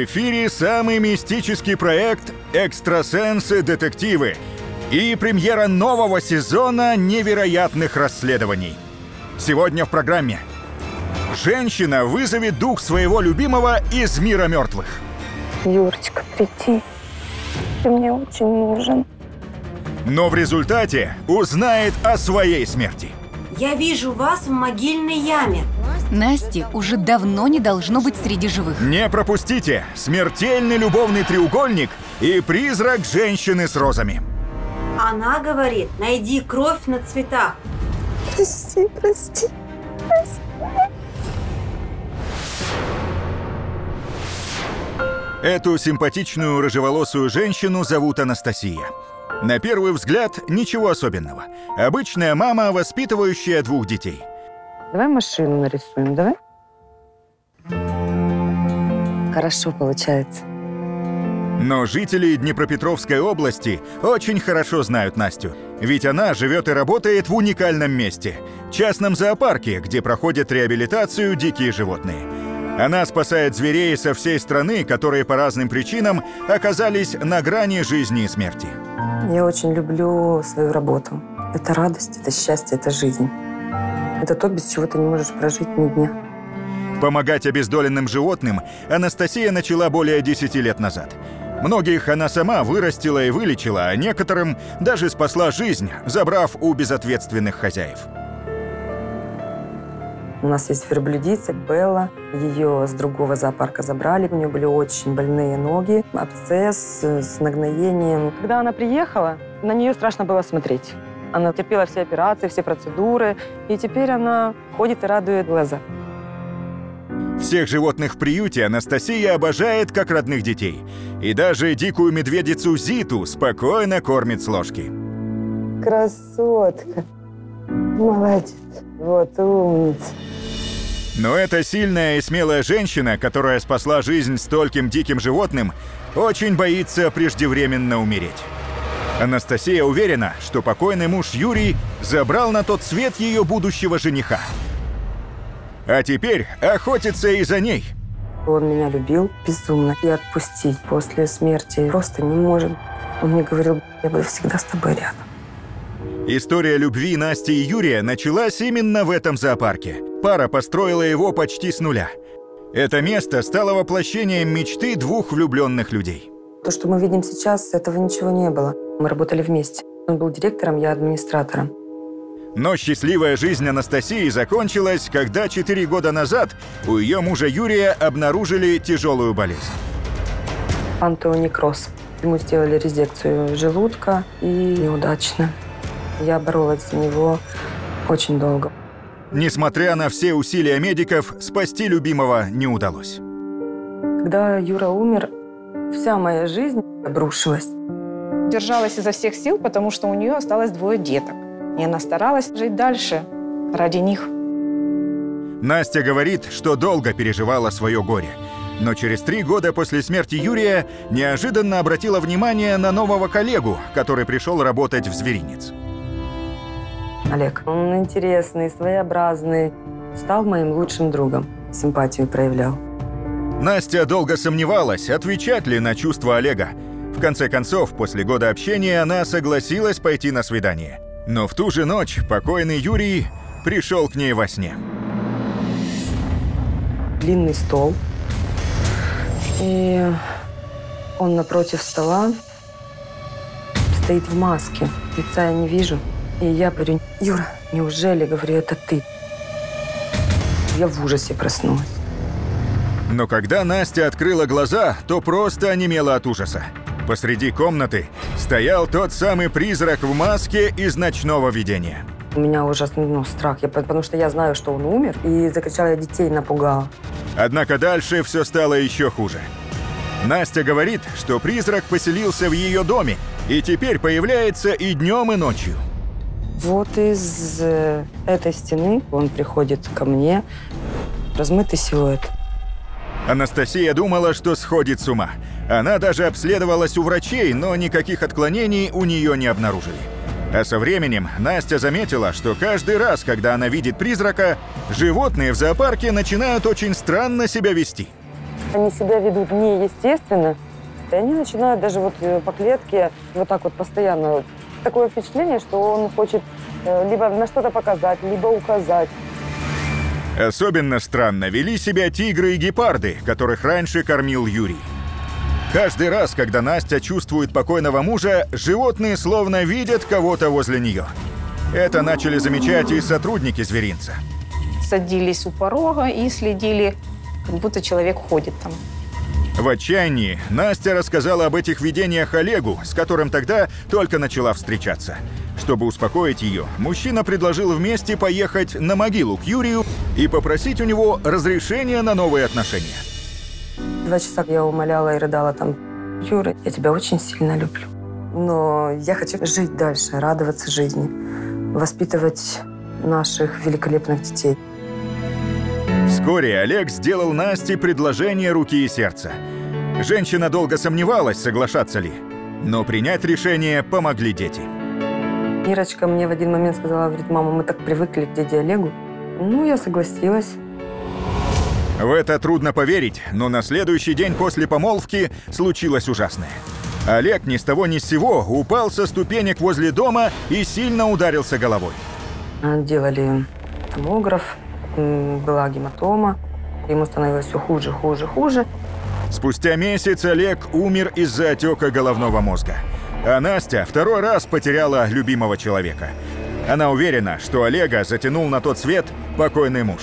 В эфире самый мистический проект «Экстрасенсы-детективы» и премьера нового сезона невероятных расследований. Сегодня в программе. Женщина вызовет дух своего любимого из мира мертвых. Юрочка, приди. Ты мне очень нужен. Но в результате узнает о своей смерти. Я вижу вас в могильной яме. Насти уже давно не должно быть среди живых. Не пропустите смертельный любовный треугольник и призрак женщины с розами. Она говорит, найди кровь на цветах. Прости, прости, прости. Эту симпатичную рыжеволосую женщину зовут Анастасия. На первый взгляд ничего особенного. Обычная мама, воспитывающая двух детей. Давай машину нарисуем, давай. Хорошо получается. Но жители Днепропетровской области очень хорошо знают Настю. Ведь она живет и работает в уникальном месте – частном зоопарке, где проходят реабилитацию дикие животные. Она спасает зверей со всей страны, которые по разным причинам оказались на грани жизни и смерти. Я очень люблю свою работу. Это радость, это счастье, это жизнь. Это то, без чего ты не можешь прожить ни дня. Помогать обездоленным животным Анастасия начала более 10 лет назад. Многих она сама вырастила и вылечила, а некоторым даже спасла жизнь, забрав у безответственных хозяев. У нас есть верблюдица Белла. Ее с другого зоопарка забрали. У нее были очень больные ноги, абсцесс с нагноением. Когда она приехала, на нее страшно было смотреть. Она терпела все операции, все процедуры, и теперь она ходит и радует глаза. Всех животных в приюте Анастасия обожает как родных детей. И даже дикую медведицу Зиту спокойно кормит с ложки. Красотка. Молодец. Вот умница. Но эта сильная и смелая женщина, которая спасла жизнь стольким диким животным, очень боится преждевременно умереть. Анастасия уверена, что покойный муж Юрий забрал на тот свет ее будущего жениха. А теперь охотится и за ней. Он меня любил безумно. И отпустить после смерти просто не можем. Он мне говорил, я буду всегда с тобой рядом. История любви Насти и Юрия началась именно в этом зоопарке. Пара построила его почти с нуля. Это место стало воплощением мечты двух влюбленных людей. То, что мы видим сейчас, этого ничего не было. Мы работали вместе. Он был директором, я администратором. Но счастливая жизнь Анастасии закончилась, когда 4 года назад у ее мужа Юрия обнаружили тяжелую болезнь. Антони Кросс. Ему сделали резекцию желудка и неудачно. Я боролась за него очень долго. Несмотря на все усилия медиков, спасти любимого не удалось. Когда Юра умер, вся моя жизнь обрушилась. Держалась изо всех сил, потому что у нее осталось 2 деток. И она старалась жить дальше ради них. Настя говорит, что долго переживала свое горе. Но через 3 года после смерти Юрия неожиданно обратила внимание на нового коллегу, который пришел работать в Зверинец. Олег, он интересный, своеобразный. Стал моим лучшим другом. Симпатию проявлял. Настя долго сомневалась, отвечать ли на чувства Олега. В конце концов, после года общения она согласилась пойти на свидание. Но в ту же ночь покойный Юрий пришел к ней во сне. Длинный стол. И он напротив стола стоит в маске. Лица я не вижу. И я говорю, Юра, неужели, говорю, это ты? Я в ужасе проснулась. Но когда Настя открыла глаза, то просто онемела от ужаса. Посреди комнаты стоял тот самый призрак в маске из ночного видения. У меня ужасный страх, потому что я знаю, что он умер, и закричала, я детей напугала. Однако дальше все стало еще хуже. Настя говорит, что призрак поселился в ее доме, и теперь появляется и днем, и ночью. Вот из этой стены он приходит ко мне, размытый силуэт. Анастасия думала, что сходит с ума. Она даже обследовалась у врачей, но никаких отклонений у нее не обнаружили. А со временем Настя заметила, что каждый раз, когда она видит призрака, животные в зоопарке начинают очень странно себя вести. Они себя ведут неестественно, и они начинают даже вот по клетке вот так вот постоянно. Такое впечатление, что он хочет либо на что-то показать, либо указать. Особенно странно вели себя тигры и гепарды, которых раньше кормил Юрий. Каждый раз, когда Настя чувствует покойного мужа, животные словно видят кого-то возле нее. Это начали замечать и сотрудники зверинца. Садились у порога и следили, как будто человек ходит там. В отчаянии Настя рассказала об этих видениях Олегу, с которым тогда только начала встречаться. Чтобы успокоить ее, мужчина предложил вместе поехать на могилу к Юрию и попросить у него разрешения на новые отношения. 2 часа я умоляла и рыдала там. Юра, я тебя очень сильно люблю, но я хочу жить дальше, радоваться жизни, воспитывать наших великолепных детей. Вскоре Олег сделал Насте предложение руки и сердца. Женщина долго сомневалась, соглашаться ли, но принять решение помогли дети. Ирочка мне в один момент сказала, говорит, мама, мы так привыкли к дяде Олегу. Ну, я согласилась. В это трудно поверить, но на следующий день после помолвки случилось ужасное. Олег ни с того ни с сего упал со ступенек возле дома и сильно ударился головой. Делали томограф, была гематома, ему становилось все хуже, хуже, хуже. Спустя месяц Олег умер из-за отека головного мозга. А Настя второй раз потеряла любимого человека. Она уверена, что Олега затянул на тот свет покойный муж.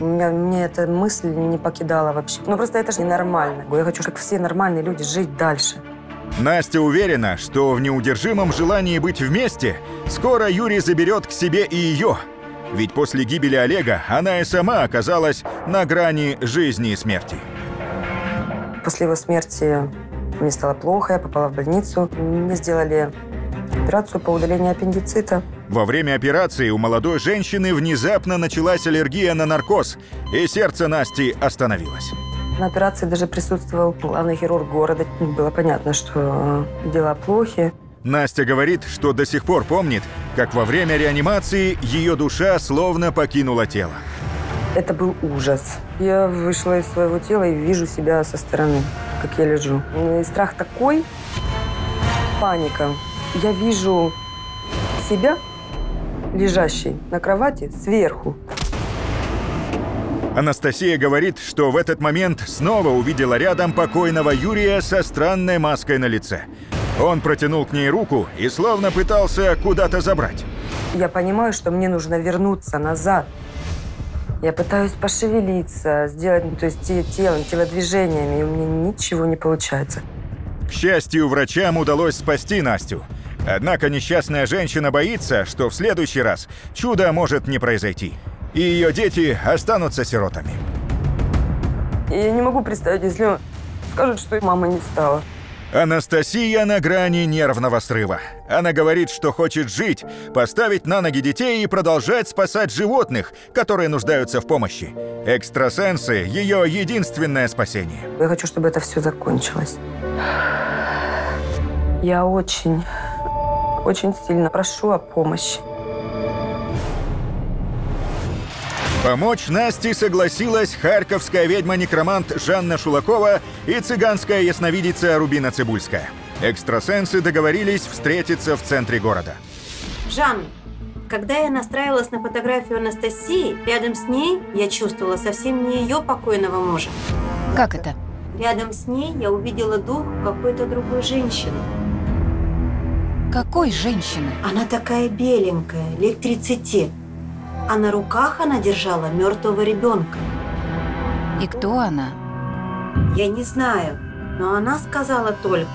Мне эта мысль не покидала вообще. Ну просто это же ненормально. Я хочу, как все нормальные люди, жить дальше. Настя уверена, что в неудержимом желании быть вместе скоро Юрий заберет к себе и ее. Ведь после гибели Олега она и сама оказалась на грани жизни и смерти. После его смерти мне стало плохо, я попала в больницу. Мне сделали операцию по удалению аппендицита. Во время операции у молодой женщины внезапно началась аллергия на наркоз, и сердце Насти остановилось. На операции даже присутствовал главный хирург города. Было понятно, что дела плохи. Настя говорит, что до сих пор помнит, как во время реанимации ее душа словно покинула тело. Это был ужас. Я вышла из своего тела и вижу себя со стороны, как я лежу. И страх такой, паника. Я вижу себя лежащей на кровати сверху. Анастасия говорит, что в этот момент снова увидела рядом покойного Юрия со странной маской на лице. Он протянул к ней руку и словно пытался куда-то забрать. Я понимаю, что мне нужно вернуться назад. Я пытаюсь пошевелиться, сделать, то есть телом, телодвижениями, и у меня ничего не получается. К счастью, врачам удалось спасти Настю. Однако несчастная женщина боится, что в следующий раз чудо может не произойти, и ее дети останутся сиротами. Я не могу представить, если скажут, что мама не стала. Анастасия на грани нервного срыва. Она говорит, что хочет жить, поставить на ноги детей и продолжать спасать животных, которые нуждаются в помощи. Экстрасенсы – ее единственное спасение. Я хочу, чтобы это все закончилось. Я очень, очень сильно прошу о помощи. Помочь Насте согласилась харьковская ведьма-некромант Жанна Шулакова и цыганская ясновидица Рубина Цибульская. Экстрасенсы договорились встретиться в центре города. Жанна, когда я настраивалась на фотографию Анастасии, рядом с ней я чувствовала совсем не ее покойного мужа. Как это? Рядом с ней я увидела дух какой-то другой женщины. Какой женщины? Она такая беленькая, лет 30. А на руках она держала мертвого ребенка. И кто она? Я не знаю, но она сказала только: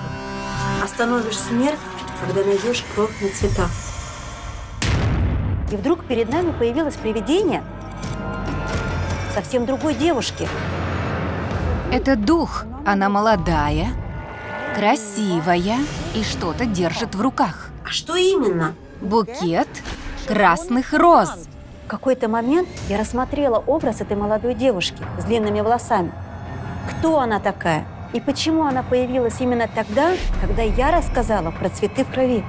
остановишь смерть, когда найдешь кровь на цветах. И вдруг перед нами появилось привидение совсем другой девушки. Это дух. Она молодая, красивая и что-то держит в руках. А что именно? Букет красных роз. В какой-то момент я рассмотрела образ этой молодой девушки с длинными волосами. Кто она такая? И почему она появилась именно тогда, когда я рассказала про цветы в крови?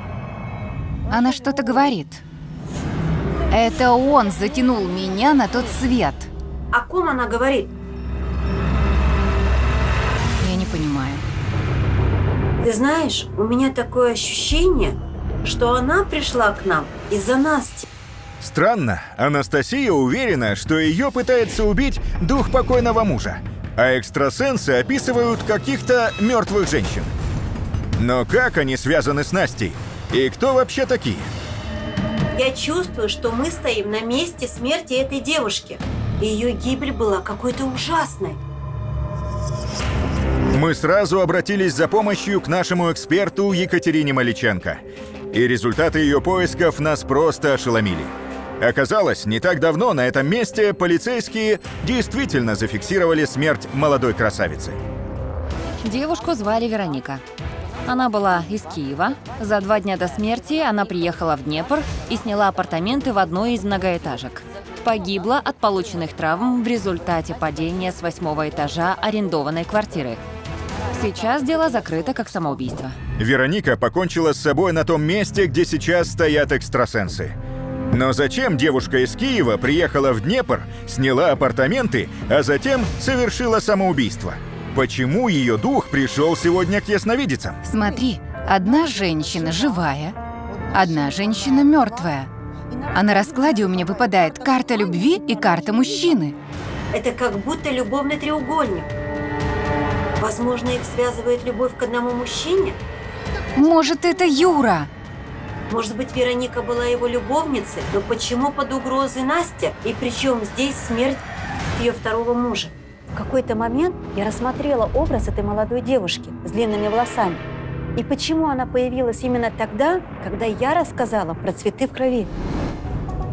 Она что-то говорит. Это он затянул меня на тот свет. О ком она говорит? Ты знаешь, у меня такое ощущение, что она пришла к нам из-за Насти. Странно, Анастасия уверена, что ее пытается убить дух покойного мужа, а экстрасенсы описывают каких-то мертвых женщин. Но как они связаны с Настей? И кто вообще такие? Я чувствую, что мы стоим на месте смерти этой девушки. Ее гибель была какой-то ужасной. Мы сразу обратились за помощью к нашему эксперту Екатерине Маличенко. И результаты ее поисков нас просто ошеломили. Оказалось, не так давно на этом месте полицейские действительно зафиксировали смерть молодой красавицы. Девушку звали Вероника. Она была из Киева. За 2 дня до смерти она приехала в Днепр и сняла апартаменты в одной из многоэтажек. Погибла от полученных травм в результате падения с 8-го этажа арендованной квартиры. Сейчас дело закрыто как самоубийство. Вероника покончила с собой на том месте, где сейчас стоят экстрасенсы. Но зачем девушка из Киева приехала в Днепр, сняла апартаменты, а затем совершила самоубийство? Почему ее дух пришел сегодня к ясновидицам? Смотри, одна женщина живая, одна женщина мертвая. А на раскладе у меня выпадает карта любви и карта мужчины. Это как будто любовный треугольник. Возможно, их связывает любовь к одному мужчине? Может, это Юра? Может быть, Вероника была его любовницей, но почему под угрозой Настя? И причем здесь смерть ее второго мужа? В какой-то момент я рассмотрела образ этой молодой девушки с длинными волосами. И почему она появилась именно тогда, когда я рассказала про цветы в крови?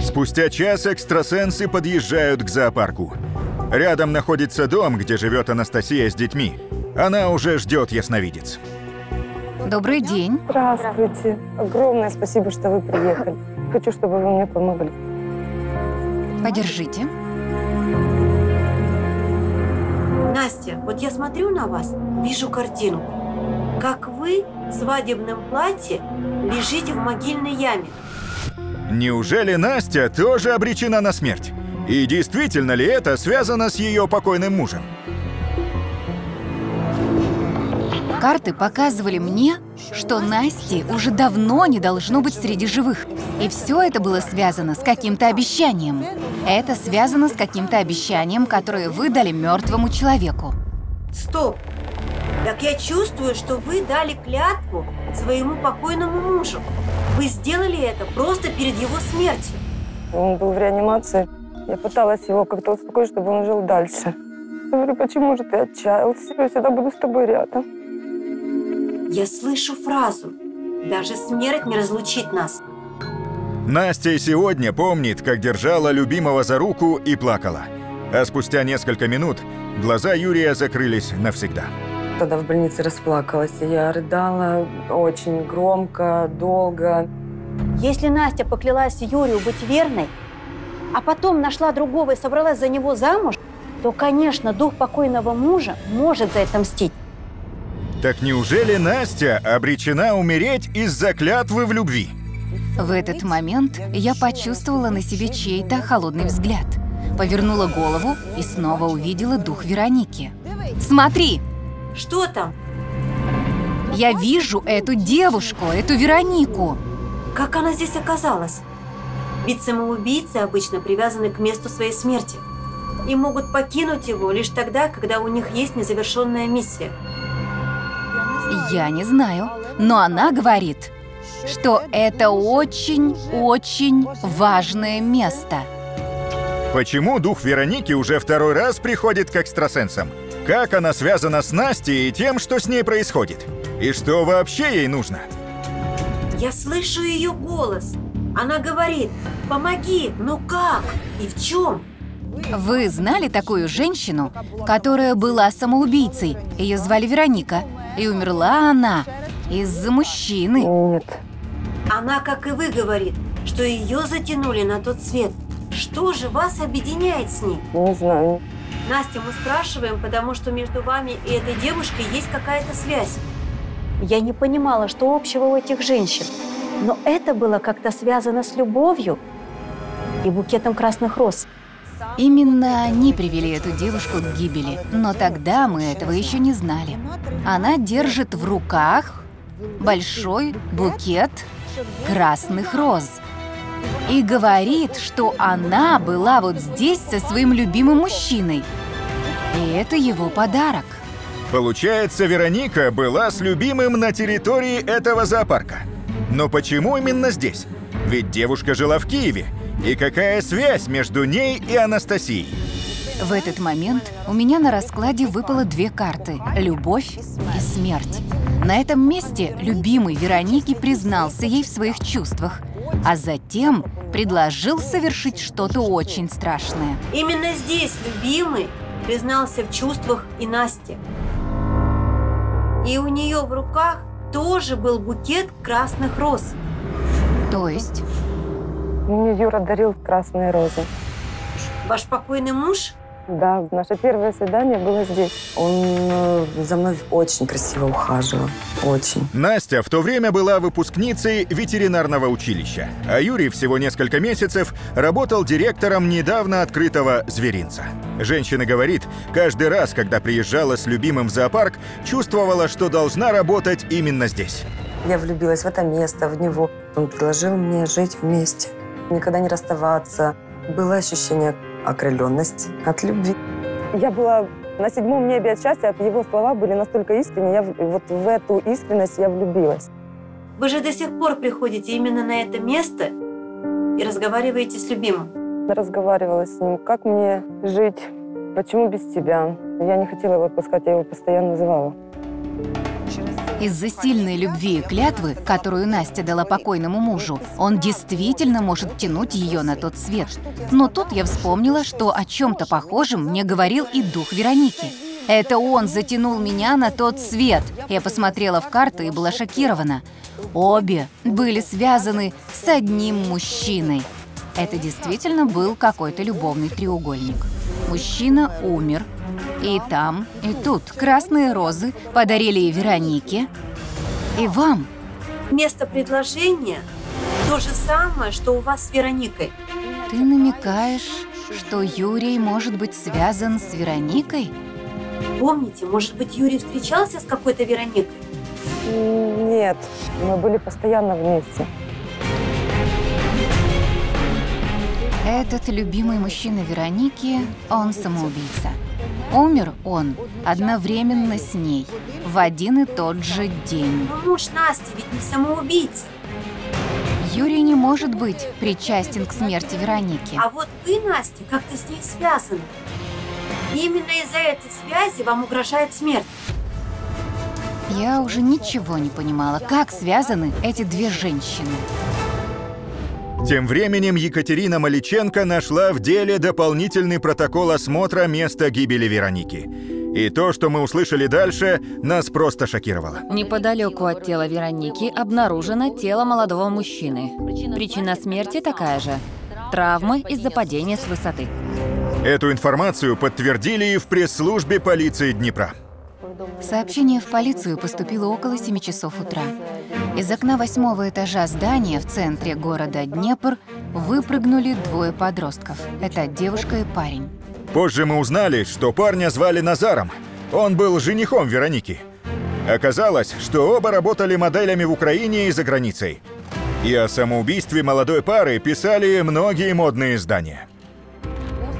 Спустя час экстрасенсы подъезжают к зоопарку. Рядом находится дом, где живет Анастасия с детьми. Она уже ждет ясновидец. Добрый день. Здравствуйте. Огромное спасибо, что вы приехали. Хочу, чтобы вы мне помогли. Подержите. Настя, вот я смотрю на вас, вижу картину. Как вы в свадебном платье лежите в могильной яме. Неужели Настя тоже обречена на смерть? И действительно ли это связано с ее покойным мужем? Карты показывали мне, что Насти уже давно не должно быть среди живых. И все это было связано с каким-то обещанием. Это связано с каким-то обещанием, которое вы дали мертвому человеку. Стоп! Так я чувствую, что вы дали клятву своему покойному мужу. Вы сделали это просто перед его смертью. Он был в реанимации. Я пыталась его как-то успокоить, чтобы он жил дальше. Я говорю, почему же ты отчаялся? Я всегда буду с тобой рядом. Я слышу фразу «Даже смерть не разлучит нас». Настя сегодня помнит, как держала любимого за руку и плакала. А спустя несколько минут глаза Юрия закрылись навсегда. Тогда в больнице расплакалась. Я рыдала очень громко, долго. Если Настя поклялась Юрию быть верной, а потом нашла другого и собралась за него замуж, то, конечно, дух покойного мужа может за это мстить. Так неужели Настя обречена умереть из-за клятвы в любви? В этот момент я почувствовала на себе чей-то холодный взгляд. Повернула голову и снова увидела дух Вероники. Смотри! Что там? Я вижу эту девушку, эту Веронику. Как она здесь оказалась? Ведь самоубийцы обычно привязаны к месту своей смерти и могут покинуть его лишь тогда, когда у них есть незавершенная миссия. Я не знаю, но она говорит, что это очень-очень важное место. Почему дух Вероники уже второй раз приходит к экстрасенсам? Как она связана с Настей и тем, что с ней происходит? И что вообще ей нужно? Я слышу ее голос. Она говорит, помоги, но как и в чем? Вы знали такую женщину, которая была самоубийцей? Ее звали Вероника, и умерла она из-за мужчины. Нет. Она, как и вы, говорит, что ее затянули на тот свет. Что же вас объединяет с ней? Не знаю. Настя, мы спрашиваем, потому что между вами и этой девушкой есть какая-то связь. Я не понимала, что общего у этих женщин. Но это было как-то связано с любовью и букетом красных роз. Именно они привели эту девушку к гибели. Но тогда мы этого еще не знали. Она держит в руках большой букет красных роз. И говорит, что она была вот здесь со своим любимым мужчиной. И это его подарок. Получается, Вероника была с любимым на территории этого зоопарка. Но почему именно здесь? Ведь девушка жила в Киеве. И какая связь между ней и Анастасией? В этот момент у меня на раскладе выпало две карты – любовь и смерть. На этом месте любимый Вероники признался ей в своих чувствах, а затем предложил совершить что-то очень страшное. Именно здесь любимый признался в чувствах и Насте. И у нее в руках тоже был букет красных роз. То есть? Мне Юра дарил красные розы. Ваш покойный муж? Да, наше первое свидание было здесь. Он за мной очень красиво ухаживал. Очень. Настя в то время была выпускницей ветеринарного училища, а Юрий всего несколько месяцев работал директором недавно открытого «Зверинца». Женщина говорит, каждый раз, когда приезжала с любимым в зоопарк, чувствовала, что должна работать именно здесь. Я влюбилась в это место, в него. Он предложил мне жить вместе, никогда не расставаться. Было ощущение окрыленности от любви. Я была на седьмом небе от счастья, его слова были настолько искренни, я вот в эту искренность я влюбилась. Вы же до сих пор приходите именно на это место и разговариваете с любимым? Разговаривала с ним, как мне жить, почему без тебя. Я не хотела его отпускать, я его постоянно звала. Из-за сильной любви и клятвы, которую Настя дала покойному мужу, он действительно может тянуть ее на тот свет. Но тут я вспомнила, что о чем-то похожем мне говорил и дух Вероники. Это он затянул меня на тот свет. Я посмотрела в карты и была шокирована. Обе были связаны с одним мужчиной. Это действительно был какой-то любовный треугольник. Мужчина умер. И там, и тут красные розы подарили и Веронике, и вам. Место предложения то же самое, что у вас с Вероникой. Ты намекаешь, что Юрий может быть связан с Вероникой? Помните, может быть, Юрий встречался с какой-то Вероникой? Нет, мы были постоянно вместе. Этот любимый мужчина Вероники, он самоубийца. Умер он одновременно с ней, в один и тот же день. Но муж Насти ведь не самоубийца. Юрий не может быть причастен к смерти Вероники. А вот вы, Настя, как-то с ней связаны. Именно из-за этой связи вам угрожает смерть. Я уже ничего не понимала, как связаны эти две женщины. Тем временем Екатерина Маличенко нашла в деле дополнительный протокол осмотра места гибели Вероники. И то, что мы услышали дальше, нас просто шокировало. Неподалеку от тела Вероники обнаружено тело молодого мужчины. Причина смерти такая же – травмы из-за падения с высоты. Эту информацию подтвердили и в пресс-службе полиции Днепра. Сообщение в полицию поступило около 7 часов утра. Из окна 8-го этажа здания в центре города Днепр выпрыгнули двое подростков. Это девушка и парень. Позже мы узнали, что парня звали Назаром. Он был женихом Вероники. Оказалось, что оба работали моделями в Украине и за границей. И о самоубийстве молодой пары писали многие модные издания.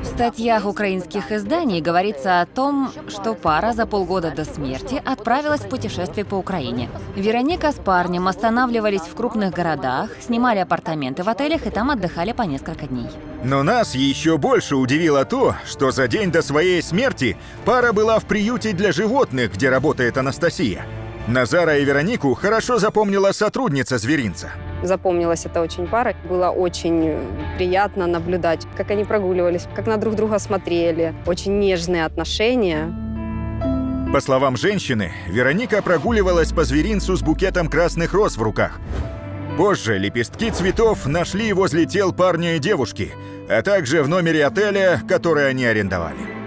В статьях украинских изданий говорится о том, что пара за полгода до смерти отправилась в путешествие по Украине. Вероника с парнем останавливались в крупных городах, снимали апартаменты в отелях и там отдыхали по несколько дней. Но нас еще больше удивило то, что за день до своей смерти пара была в приюте для животных, где работает Анастасия. Назара и Веронику хорошо запомнила сотрудница «Зверинца». Запомнилась эта очень пара. Было очень приятно наблюдать, как они прогуливались, как на друг друга смотрели. Очень нежные отношения. По словам женщины, Вероника прогуливалась по «Зверинцу» с букетом красных роз в руках. Позже лепестки цветов нашли возле тел парня и девушки, а также в номере отеля, который они арендовали.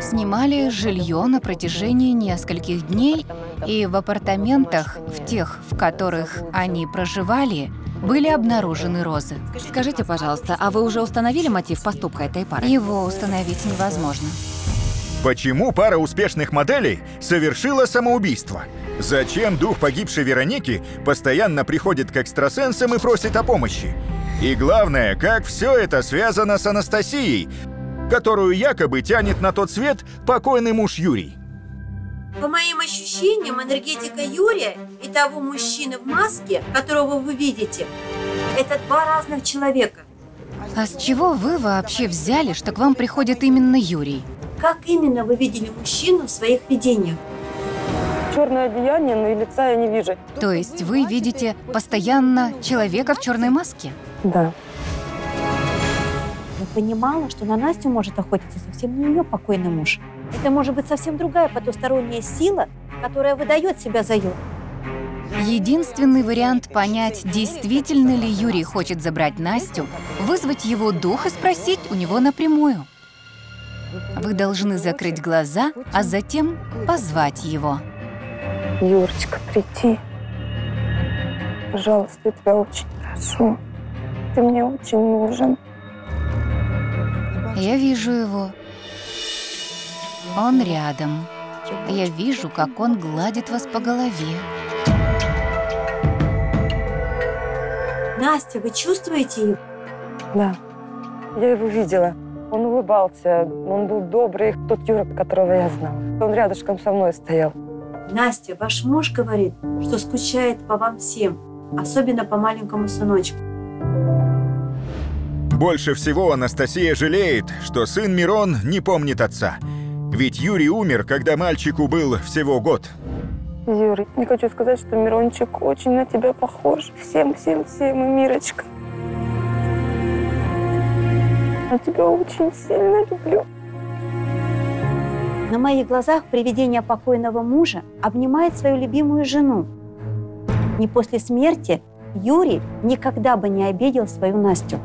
Снимали жилье на протяжении нескольких дней, и в апартаментах, в тех, в которых они проживали, были обнаружены розы. Скажите, пожалуйста, а вы уже установили мотив поступка этой пары? Его установить невозможно. Почему пара успешных моделей совершила самоубийство? Зачем дух погибшей Вероники постоянно приходит к экстрасенсам и просит о помощи? И главное, как все это связано с Анастасией, которую якобы тянет на тот свет покойный муж Юрий? По моим ощущениям, энергетика Юрия и того мужчины в маске, которого вы видите, это два разных человека. А с чего вы вообще взяли, что к вам приходит именно Юрий? Как именно вы видели мужчину в своих видениях? Черное одеяние, но и лица я не вижу. То есть вы видите постоянно человека в черной маске? Да. Я понимала, что на Настю может охотиться совсем не ее покойный муж. Это может быть совсем другая потусторонняя сила, которая выдает себя за Юру. Единственный вариант понять, действительно ли Юрий хочет забрать Настю, вызвать его дух и спросить у него напрямую. Вы должны закрыть глаза, а затем позвать его. Юрочка, приди. Пожалуйста, я тебя очень прошу. Ты мне очень нужен. Я вижу его. Он рядом. Я вижу, как он гладит вас по голове. Настя, вы чувствуете его? Да. Я его видела. Он улыбался, он был добрый. Тот Юра, которого я знала. Он рядышком со мной стоял. Настя, ваш муж говорит, что скучает по вам всем, особенно по маленькому сыночку. Больше всего Анастасия жалеет, что сын Мирон не помнит отца. Ведь Юрий умер, когда мальчику был всего год. Юрий, не хочу сказать, что Мирончик очень на тебя похож. Всем, и Мирочка. Я тебя очень сильно люблю. На моих глазах привидение покойного мужа обнимает свою любимую жену. И после смерти Юрий никогда бы не обидел свою Настю.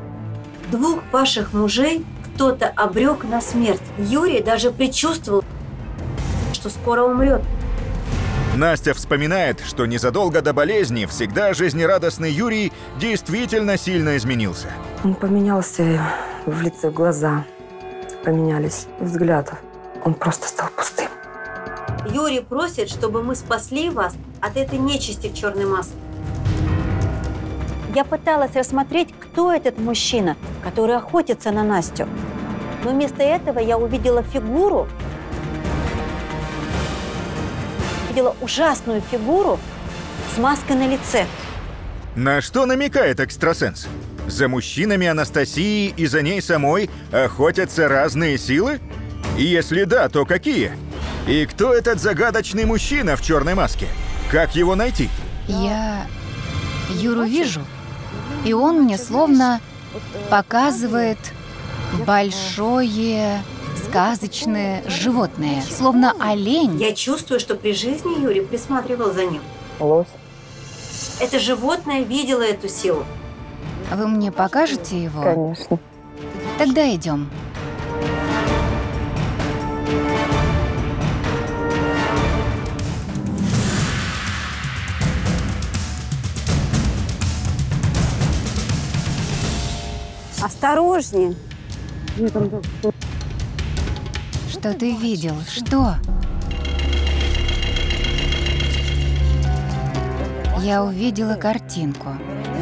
Двух ваших мужей кто-то обрек на смерть. Юрий даже предчувствовал, что скоро умрет. Настя вспоминает, что незадолго до болезни всегда жизнерадостный Юрий действительно сильно изменился. Он поменялся в лице, глаза поменялись, взгляд. Он просто стал пустым. Юрий просит, чтобы мы спасли вас от этой нечисти в черной маске. Я пыталась рассмотреть, кто этот мужчина, который охотится на Настю. Но вместо этого я увидела фигуру. Видела ужасную фигуру с маской на лице. На что намекает экстрасенс? За мужчинами Анастасии и за ней самой охотятся разные силы? И если да, то какие? И кто этот загадочный мужчина в черной маске? Как его найти? Я Юру вижу, и он мне словно показывает большое сказочное животное, словно олень. Я чувствую, что при жизни Юрий присматривал за ним. Лось. Это животное видело эту силу. Вы мне покажете его? Конечно. Тогда идем. Осторожнее. Что ты видел? Что? Я увидела картинку.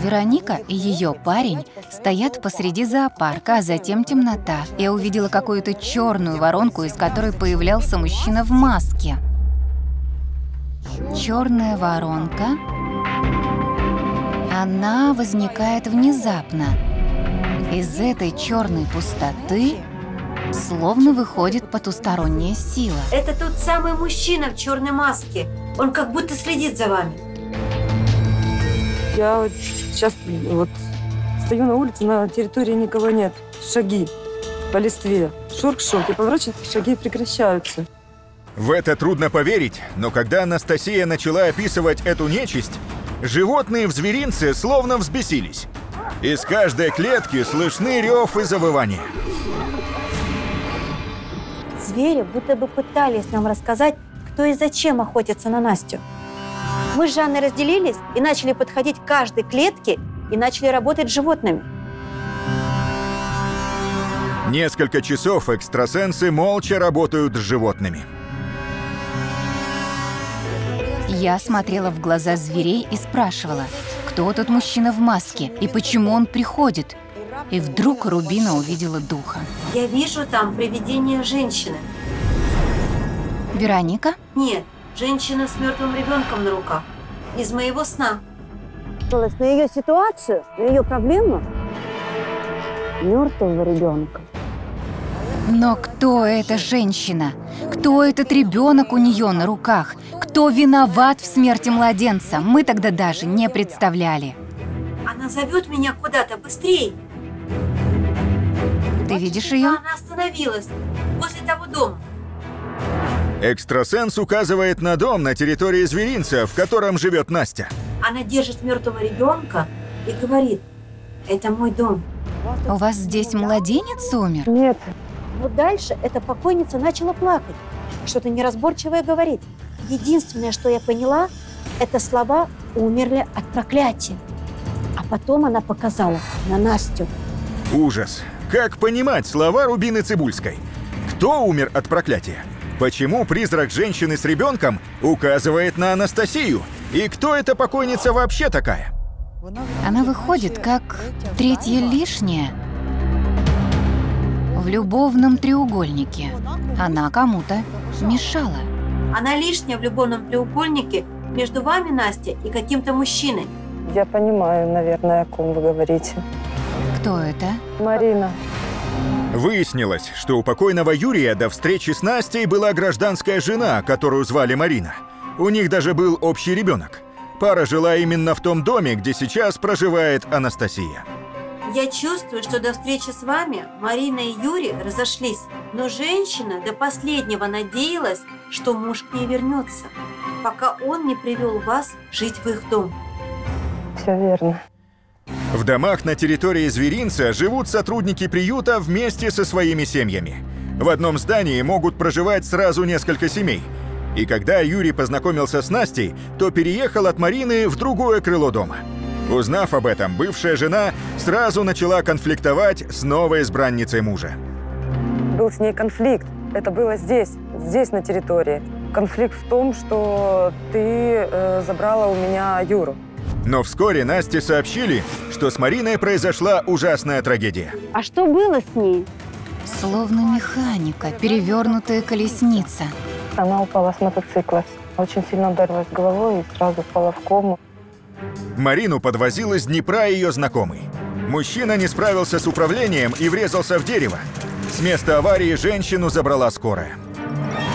Вероника и ее парень стоят посреди зоопарка, а затем темнота. Я увидела какую-то черную воронку, из которой появлялся мужчина в маске. Черная воронка. Она возникает внезапно. Из этой черной пустоты словно выходит потусторонняя сила. Это тот самый мужчина в черной маске. Он как будто следит за вами. Я вот сейчас вот стою на улице, на территории никого нет. Шаги по листве. Шорк-шорк. И поворачиваюсь, шаги прекращаются. В это трудно поверить, но когда Анастасия начала описывать эту нечисть, животные в зверинце словно взбесились. Из каждой клетки слышны рев и завывания. Звери будто бы пытались нам рассказать, кто и зачем охотится на Настю. Мы с Жанной разделились и начали подходить к каждой клетке и начали работать с животными. Несколько часов экстрасенсы молча работают с животными. Я смотрела в глаза зверей и спрашивала, кто тот мужчина в маске и почему он приходит. И вдруг Рубина увидела духа. Я вижу там привидение женщины. Вероника? Нет, женщина с мертвым ребенком на руках. Из моего сна. На ее ситуацию, на ее проблему мертвого ребенка. Но кто эта женщина? Кто этот ребенок у нее на руках? Кто виноват в смерти младенца? Мы тогда даже не представляли. Она зовет меня куда-то, быстрее. Ты видишь ее? Она остановилась возле того дома. Экстрасенс указывает на дом на территории зверинца, в котором живет Настя. Она держит мертвого ребенка и говорит: это мой дом. У вас здесь младенец умер? Нет. Вот дальше эта покойница начала плакать, что-то неразборчивое говорит. Единственное, что я поняла, это слова «умерли от проклятия». А потом она показала на Настю. Ужас. Как понимать слова Рубины Цибульской? Кто умер от проклятия? Почему призрак женщины с ребенком указывает на Анастасию? И кто эта покойница вообще такая? Она выходит как третья лишняя в любовном треугольнике. Она кому-то мешала. Она лишняя в любовном треугольнике между вами, Настя, и каким-то мужчиной. Я понимаю, наверное, о ком вы говорите. Кто это? Марина. Выяснилось, что у покойного Юрия до встречи с Настей была гражданская жена, которую звали Марина. У них даже был общий ребенок. Пара жила именно в том доме, где сейчас проживает Анастасия. Я чувствую, что до встречи с вами Марина и Юрий разошлись. Но женщина до последнего надеялась, что муж к ней вернется, пока он не привел вас жить в их дом. Все верно. В домах на территории зверинца живут сотрудники приюта вместе со своими семьями. В одном здании могут проживать сразу несколько семей. И когда Юрий познакомился с Настей, то переехал от Марины в другое крыло дома. Узнав об этом, бывшая жена сразу начала конфликтовать с новой избранницей мужа. Был с ней конфликт. Это было здесь на территории. Конфликт в том, что ты забрала у меня Юру. Но вскоре Насте сообщили, что с Мариной произошла ужасная трагедия. А что было с ней? Словно механика, перевернутая колесница. Она упала с мотоцикла, очень сильно ударилась головой и сразу впала в кому. Марину подвозил из Днепра ее знакомый. Мужчина не справился с управлением и врезался в дерево. С места аварии женщину забрала скорая.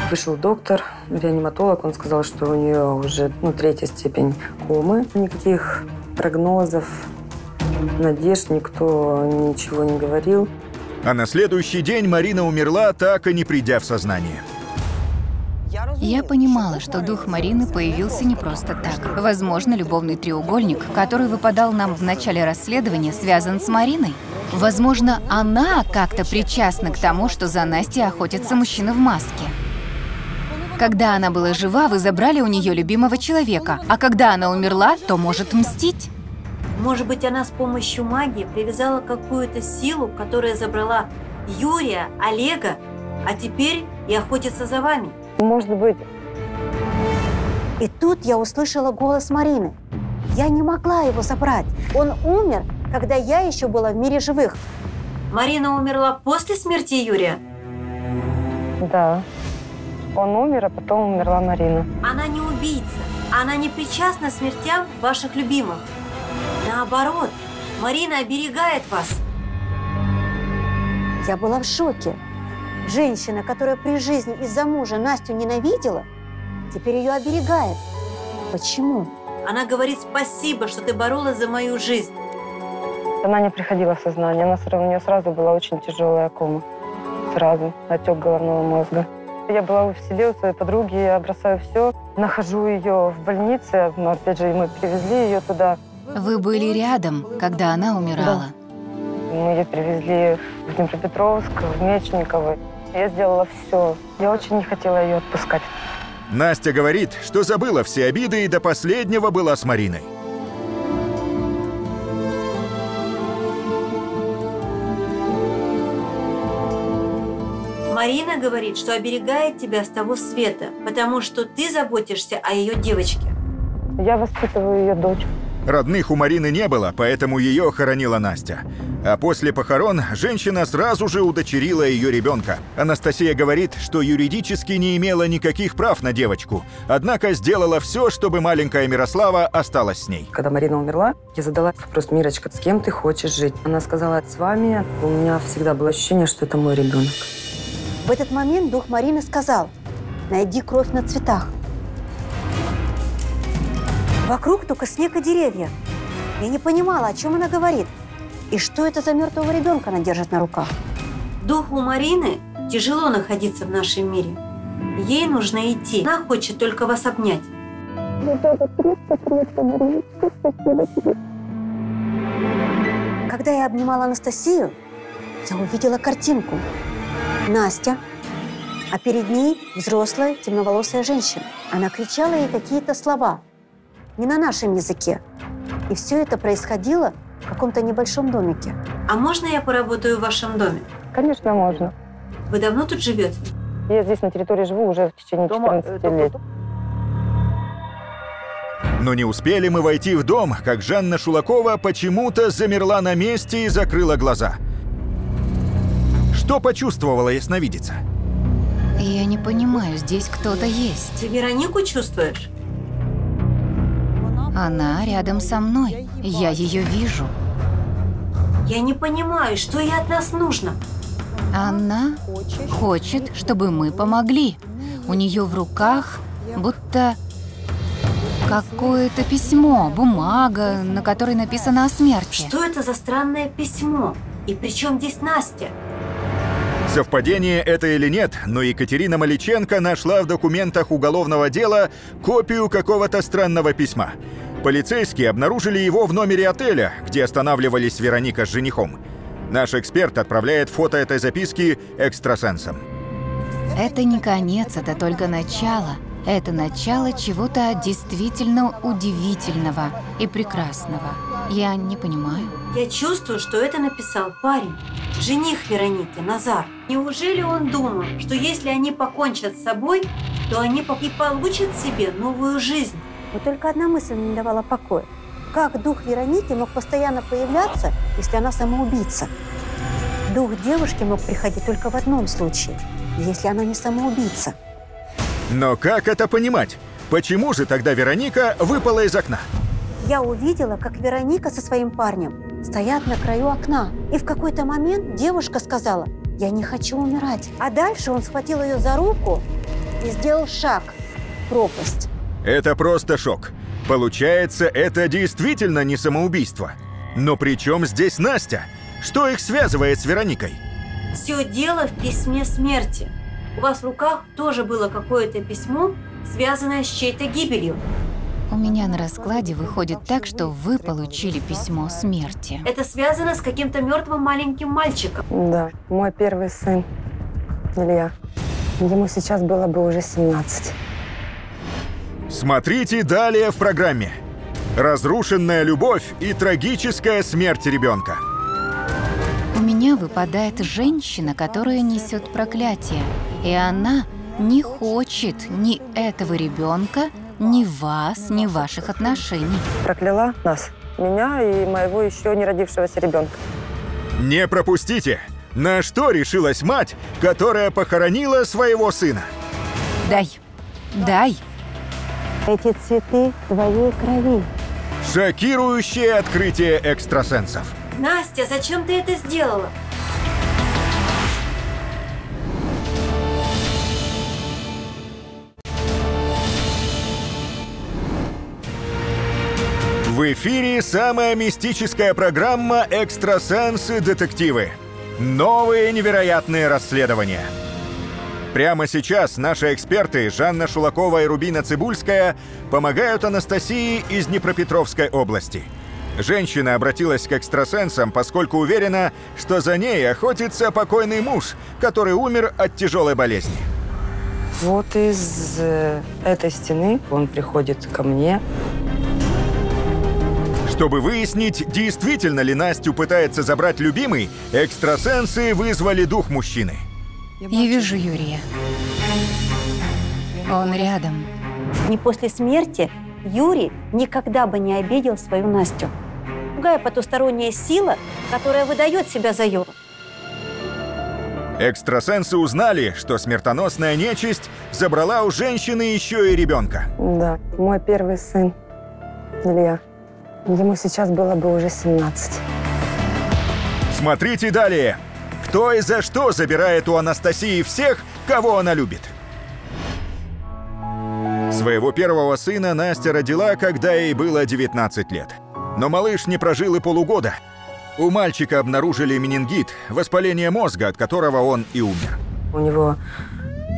Вышел доктор, реаниматолог, он сказал, что у нее уже третья степень комы. Никаких прогнозов, надежд, никто ничего не говорил. А на следующий день Марина умерла, так и не придя в сознание. Я понимала, что дух Марины появился не просто так. Возможно, любовный треугольник, который выпадал нам в начале расследования, связан с Мариной. Возможно, она как-то причастна к тому, что за Настей охотится мужчина в маске. Когда она была жива, вы забрали у нее любимого человека, а когда она умерла, то может мстить. Может быть, она с помощью магии привязала какую-то силу, которая забрала Юрия, Олега, а теперь и охотится за вами. Может быть. И тут я услышала голос Марины. Я не могла его забрать. Он умер, когда я еще была в мире живых. Марина умерла после смерти Юрия? Да. Он умер, а потом умерла Марина. Она не убийца. Она не причастна к смертям ваших любимых. Наоборот, Марина оберегает вас. Я была в шоке. Женщина, которая при жизни из-за мужа Настю ненавидела, теперь ее оберегает. Почему? Она говорит: спасибо, что ты боролась за мою жизнь. Она не приходила в сознание. У нее сразу была очень тяжелая кома. Сразу отек головного мозга. Я была в селе у своей подруги, я бросаю все. Нахожу ее в больнице, но опять же мы привезли ее туда. Вы были рядом, когда она умирала? Да. Мы ее привезли в Днепропетровск, в Мечниково. Я сделала все. Я очень не хотела ее отпускать. Настя говорит, что забыла все обиды и до последнего была с Мариной. Марина говорит, что оберегает тебя с того света, потому что ты заботишься о ее девочке. Я воспитываю ее дочку. Родных у Марины не было, поэтому ее хоронила Настя. А после похорон женщина сразу же удочерила ее ребенка. Анастасия говорит, что юридически не имела никаких прав на девочку, однако сделала все, чтобы маленькая Мирослава осталась с ней. Когда Марина умерла, я задала вопрос: Мирочка, с кем ты хочешь жить? Она сказала: с вами. У меня всегда было ощущение, что это мой ребенок. В этот момент дух Марины сказал: найди кровь на цветах. Вокруг только снег и деревья. Я не понимала, о чем она говорит. И что это за мертвого ребенка она держит на руках? Духу Марины тяжело находиться в нашем мире. Ей нужно идти. Она хочет только вас обнять. Когда я обнимала Анастасию, я увидела картинку. Настя, а перед ней взрослая темноволосая женщина. Она кричала ей какие-то слова. Не на нашем языке. И все это происходило в каком-то небольшом домике. А можно я поработаю в вашем доме? Конечно, можно. Вы давно тут живете? Я здесь на территории живу уже в течение 14 лет. Но не успели мы войти в дом, как Жанна Шулакова почему-то замерла на месте и закрыла глаза. Что почувствовала ясновидица? Я не понимаю, здесь кто-то есть. Ты Веронику чувствуешь? Она рядом со мной. Я ее вижу. Я не понимаю, что ей от нас нужно. Она хочет, чтобы мы помогли. У нее в руках будто какое-то письмо, бумага, на которой написано о смерти. Что это за странное письмо? И при чем здесь Настя? Совпадение это или нет, но Екатерина Маличенко нашла в документах уголовного дела копию какого-то странного письма. Полицейские обнаружили его в номере отеля, где останавливались Вероника с женихом. Наш эксперт отправляет фото этой записки экстрасенсам. Это не конец, это только начало. Это начало чего-то действительно удивительного и прекрасного. Я не понимаю. Я чувствую, что это написал парень, жених Вероники, Назар. Неужели он думал, что если они покончат с собой, то они и получат себе новую жизнь? Вот только одна мысль не давала покоя. Как дух Вероники мог постоянно появляться, если она самоубийца? Дух девушки мог приходить только в одном случае, если она не самоубийца. Но как это понимать? Почему же тогда Вероника выпала из окна? Я увидела, как Вероника со своим парнем стоят на краю окна. И в какой-то момент девушка сказала: я не хочу умирать. А дальше он схватил ее за руку и сделал шаг в пропасть. Это просто шок. Получается, это действительно не самоубийство. Но при чем здесь Настя? Что их связывает с Вероникой? Все дело в письме смерти. У вас в руках тоже было какое-то письмо, связанное с чьей-то гибелью. У меня на раскладе выходит так, что вы получили письмо смерти. Это связано с каким-то мертвым маленьким мальчиком. Да, мой первый сын, Илья. Ему сейчас было бы уже 17. Смотрите далее в программе. Разрушенная любовь и трагическая смерть ребенка. У меня выпадает женщина, которая несет проклятие. И она не хочет ни этого ребенка, ни вас, ни ваших отношений. Прокляла нас, меня и моего еще не родившегося ребенка. Не пропустите, на что решилась мать, которая похоронила своего сына. Дай, дай. Эти цветы твоей крови. Шокирующее открытие экстрасенсов. Настя, зачем ты это сделала? В эфире самая мистическая программа «Экстрасенсы-детективы». Новые невероятные расследования. Прямо сейчас наши эксперты Жанна Шулакова и Рубина Цибульская помогают Анастасии из Днепропетровской области. Женщина обратилась к экстрасенсам, поскольку уверена, что за ней охотится покойный муж, который умер от тяжелой болезни. Вот из этой стены он приходит ко мне. Чтобы выяснить, действительно ли Настю пытается забрать любимый, экстрасенсы вызвали дух мужчины. Я вижу Юрия. Он рядом. Не после смерти Юрий никогда бы не обидел свою Настю. Другая потусторонняя сила, которая выдает себя за Юру. Экстрасенсы узнали, что смертоносная нечисть забрала у женщины еще и ребенка. Да, мой первый сын, Илья. Ему сейчас было бы уже 17. Смотрите далее. Кто и за что забирает у Анастасии всех, кого она любит? Своего первого сына Настя родила, когда ей было 19 лет. Но малыш не прожил и полугода. У мальчика обнаружили менингит, воспаление мозга, от которого он и умер. У него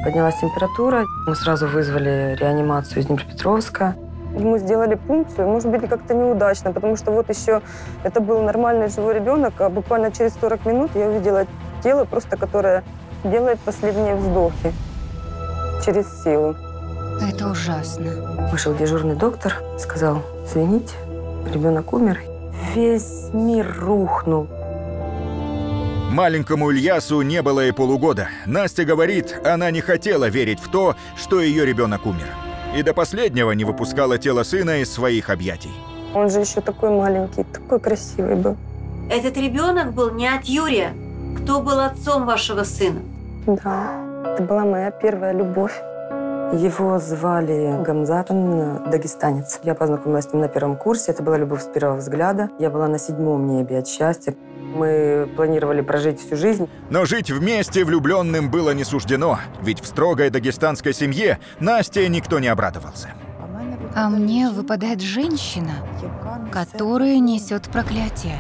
поднялась температура. Мы сразу вызвали реанимацию из Днепропетровска. Ему сделали пункцию, может быть, как-то неудачно, потому что вот еще это был нормальный живой ребенок, а буквально через 40 минут я увидела тело, просто которое делает последние вздохи через силу. Это ужасно. Вышел дежурный доктор, сказал: «Извините, ребенок умер». Весь мир рухнул. Маленькому Ильясу не было и полугода. Настя говорит, она не хотела верить в то, что ее ребенок умер. И до последнего не выпускала тело сына из своих объятий. Он же еще такой маленький, такой красивый был. Этот ребенок был не от Юрия. Кто был отцом вашего сына? Да, это была моя первая любовь. Его звали Гамзат, он дагестанец. Я познакомилась с ним на первом курсе. Это была любовь с первого взгляда. Я была на седьмом небе от счастья. Мы планировали прожить всю жизнь. Но жить вместе влюбленным было не суждено. Ведь в строгой дагестанской семье Насте никто не обрадовался. А мне выпадает женщина, которая несет проклятие.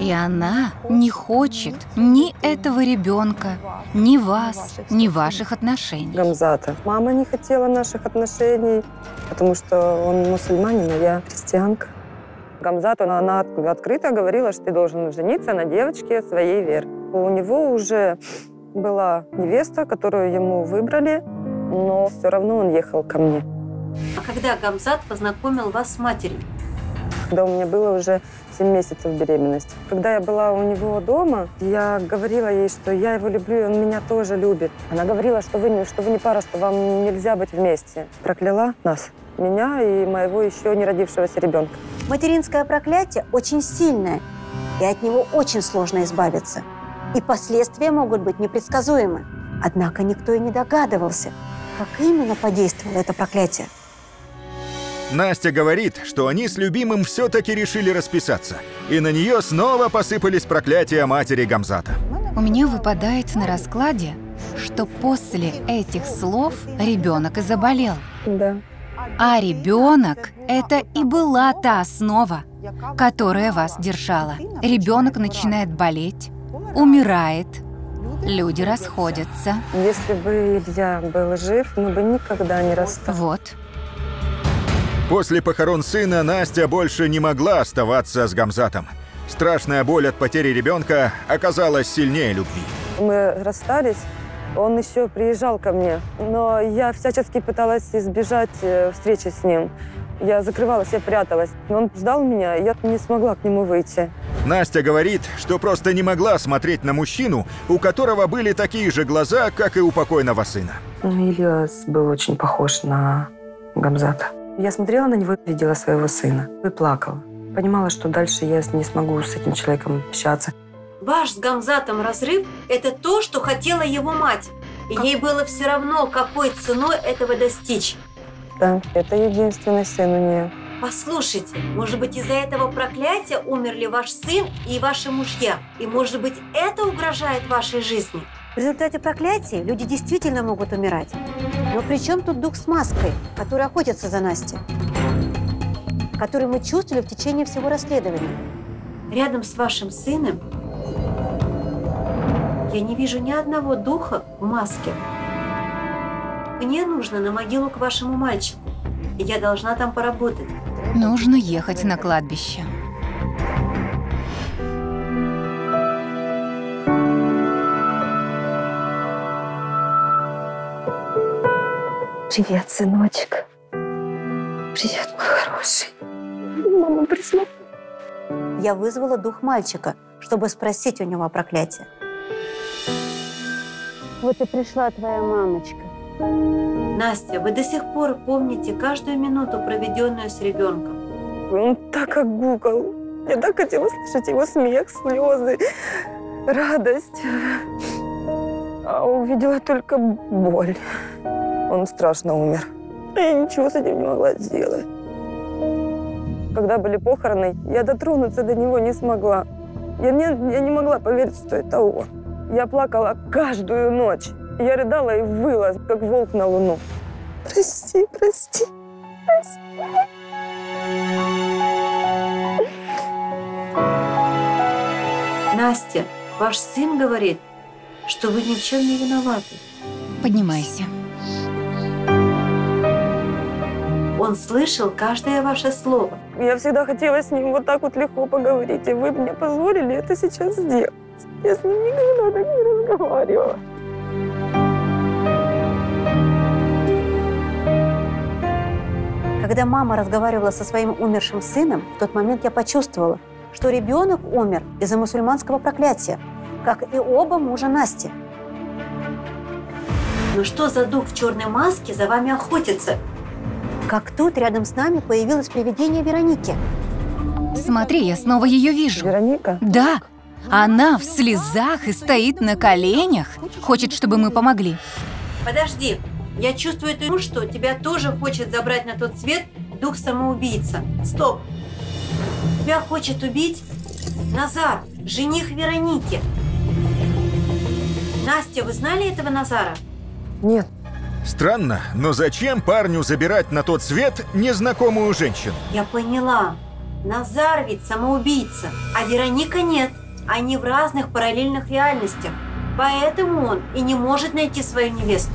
И она не хочет ни этого ребенка, ни вас, ни ваших отношений. Гамзата. Мама не хотела наших отношений, потому что он мусульманин, а я христианка. Гамзату она открыто говорила, что ты должен жениться на девочке своей веры. У него уже была невеста, которую ему выбрали, но все равно он ехал ко мне. А когда Гамзат познакомил вас с матерью? Когда у меня было уже 7 месяцев беременности. Когда я была у него дома, я говорила ей, что я его люблю, и он меня тоже любит. Она говорила, что вы не пара, что вам нельзя быть вместе. Прокляла нас, меня и моего еще не родившегося ребенка. Материнское проклятие очень сильное, и от него очень сложно избавиться. И последствия могут быть непредсказуемы. Однако никто и не догадывался, как именно подействовало это проклятие. Настя говорит, что они с любимым все-таки решили расписаться. И на нее снова посыпались проклятия матери Гамзата. У меня выпадает на раскладе, что после этих слов ребенок и заболел. Да. А ребенок – это и была та основа, которая вас держала. Ребенок начинает болеть, умирает, люди расходятся. Если бы Илья был жив, мы бы никогда не расстались. Вот. После похорон сына Настя больше не могла оставаться с Гамзатом. Страшная боль от потери ребенка оказалась сильнее любви. Мы расстались, он еще приезжал ко мне, но я всячески пыталась избежать встречи с ним. Я закрывалась, я пряталась, но он ждал меня, и я не смогла к нему выйти. Настя говорит, что просто не могла смотреть на мужчину, у которого были такие же глаза, как и у покойного сына. Ильяс был очень похож на Гамзата. Я смотрела на него, видела своего сына и плакала. Понимала, что дальше я не смогу с этим человеком общаться. Ваш с Гамзатом разрыв – это то, что хотела его мать. И ей было все равно, какой ценой этого достичь. Да, это единственный сын у нее. Послушайте, может быть, из-за этого проклятия умерли ваш сын и ваши мужья. И, может быть, это угрожает вашей жизни? В результате проклятий люди действительно могут умирать. Но при чем тут дух с маской, который охотится за Настей? Который мы чувствовали в течение всего расследования. Рядом с вашим сыном я не вижу ни одного духа в маске. Мне нужно на могилу к вашему мальчику. И я должна там поработать. Нужно ехать на кладбище. Привет, сыночек. Привет, мой хороший. Мама пришла. Я вызвала дух мальчика, чтобы спросить у него о проклятии. Вот и пришла твоя мамочка. Настя, вы до сих пор помните каждую минуту, проведенную с ребенком? Он так огукал. Я так хотела слышать его смех, слезы, радость. А увидела только боль. Он страшно умер. Я ничего с этим не могла сделать. Когда были похороны, я дотронуться до него не смогла. Я не могла поверить, что это он. Я плакала каждую ночь. Я рыдала и выла, как волк на луну. Прости, прости, прости. Настя, ваш сын говорит, что вы ни в чем не виноваты. Поднимайся. Он слышал каждое ваше слово. Я всегда хотела с ним вот так вот легко поговорить, и вы мне позволили это сейчас сделать. Я с ним никогда так не разговаривала. Когда мама разговаривала со своим умершим сыном, в тот момент я почувствовала, что ребенок умер из-за мусульманского проклятия, как и оба мужа Насти. Но что за дух в черной маске за вами охотится? Как тут рядом с нами появилось привидение Вероники. Смотри, я снова ее вижу. Вероника? Да. Она в слезах и стоит на коленях. Хочет, чтобы мы помогли. Подожди. Я чувствую, что тебя тоже хочет забрать на тот свет дух самоубийца. Стоп. Тебя хочет убить Назар, жених Вероники. Настя, вы знали этого Назара? Нет. Странно, но зачем парню забирать на тот свет незнакомую женщину? Я поняла. Назар ведь самоубийца, а Вероника нет. Они в разных параллельных реальностях. Поэтому он и не может найти свою невесту.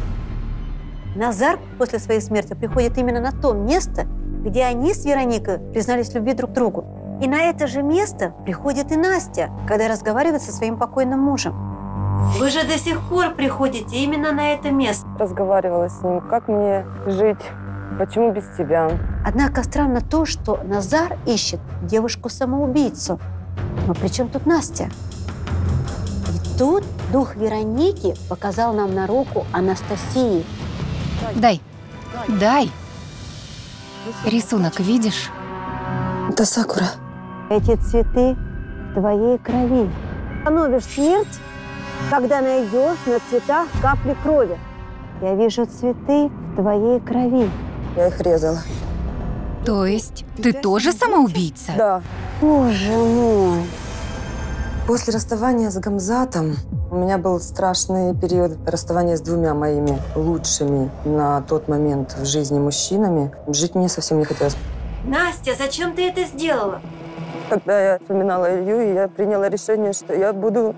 Назар после своей смерти приходит именно на то место, где они с Вероникой признались в любви друг к другу. И на это же место приходит и Настя, когда разговаривает со своим покойным мужем. Вы же до сих пор приходите именно на это место. Разговаривала с ним, как мне жить, почему без тебя. Однако странно то, что Назар ищет девушку-самоубийцу. Но при чем тут Настя? И тут дух Вероники показал нам на руку Анастасии. Дай, дай. Рисунок видишь? Это сакура. Эти цветы твоей крови. Остановишь смерть, когда найдешь на цветах капли крови. Я вижу цветы в твоей крови. Я их резала. То есть ты тоже самоубийца? Да. Боже мой. После расставания с Гамзатом у меня был страшный период расставания с двумя моими лучшими на тот момент в жизни мужчинами. Жить мне совсем не хотелось. Настя, зачем ты это сделала? Когда я вспоминала Илью, я приняла решение, что я буду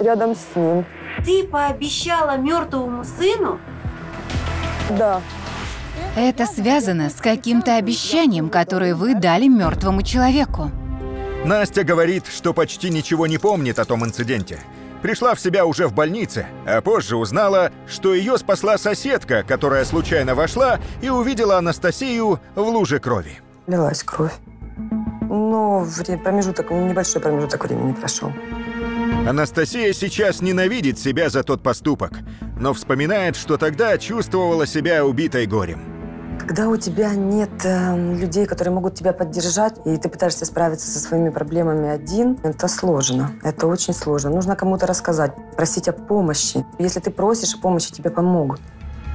рядом с ним. Ты пообещала мертвому сыну? Да. Это связано с каким-то обещанием, которое вы дали мертвому человеку. Настя говорит, что почти ничего не помнит о том инциденте. Пришла в себя уже в больнице, а позже узнала, что ее спасла соседка, которая случайно вошла и увидела Анастасию в луже крови. Лилась кровь. Но промежуток, небольшой промежуток времени прошел. Анастасия сейчас ненавидит себя за тот поступок, но вспоминает, что тогда чувствовала себя убитой горем. Когда у тебя нет людей, которые могут тебя поддержать, и ты пытаешься справиться со своими проблемами один, это сложно, это очень сложно. Нужно кому-то рассказать, просить о помощи. Если ты просишь о помощи, тебе помогут.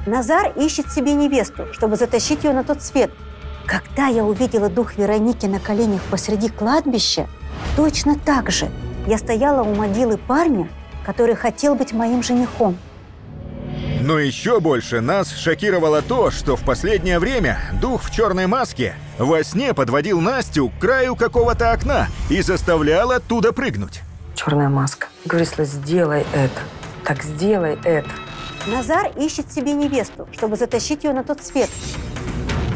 Назар ищет себе невесту, чтобы затащить ее на тот свет. Когда я увидела дух Вероники на коленях посреди кладбища, точно так же. Я стояла у могилы парня, который хотел быть моим женихом. Но еще больше нас шокировало то, что в последнее время дух в черной маске во сне подводил Настю к краю какого-то окна и заставлял оттуда прыгнуть. Черная маска. Говорила, сделай это. Так сделай это. Назар ищет себе невесту, чтобы затащить ее на тот свет.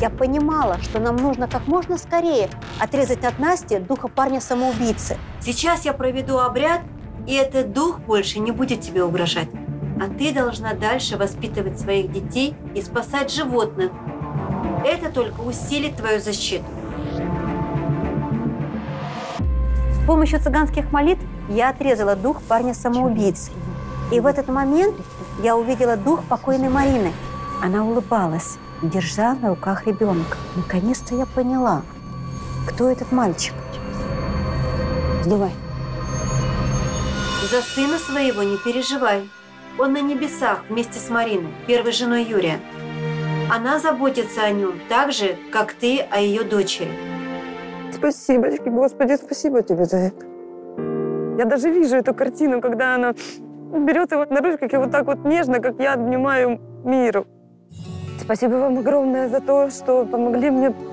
Я понимала, что нам нужно как можно скорее отрезать от Насти духа парня-самоубийцы. Сейчас я проведу обряд, и этот дух больше не будет тебе угрожать. А ты должна дальше воспитывать своих детей и спасать животных. Это только усилит твою защиту. С помощью цыганских молитв я отрезала дух парня-самоубийцы. И в этот момент я увидела дух покойной Марины. Она улыбалась, держа на руках ребенка. Наконец-то я поняла, кто этот мальчик. Сдувай. За сына своего не переживай. Он на небесах вместе с Мариной, первой женой Юрия. Она заботится о нем так же, как ты о ее дочери. Спасибо, Господи, спасибо тебе за это. Я даже вижу эту картину, когда она берет его на ручках и вот так вот нежно, как я обнимаю Миру. Спасибо вам огромное за то, что помогли мне